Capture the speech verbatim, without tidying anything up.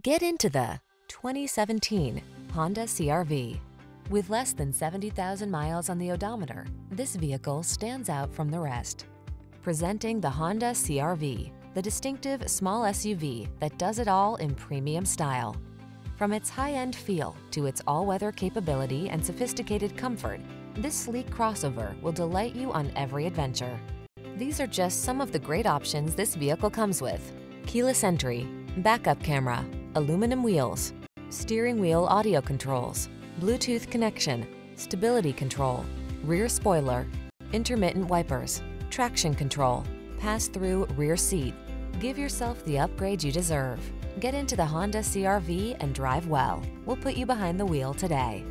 Get into the twenty seventeen Honda C R V. With less than seventy thousand miles on the odometer, this vehicle stands out from the rest. Presenting the Honda C R V, the distinctive small S U V that does it all in premium style. From its high-end feel to its all-weather capability and sophisticated comfort, this sleek crossover will delight you on every adventure. These are just some of the great options this vehicle comes with: keyless entry, backup camera, aluminum wheels, steering wheel audio controls, Bluetooth connection, stability control, rear spoiler, intermittent wipers, traction control, pass-through rear seat. Give yourself the upgrade you deserve. Get into the Honda C R V and drive well. We'll put you behind the wheel today.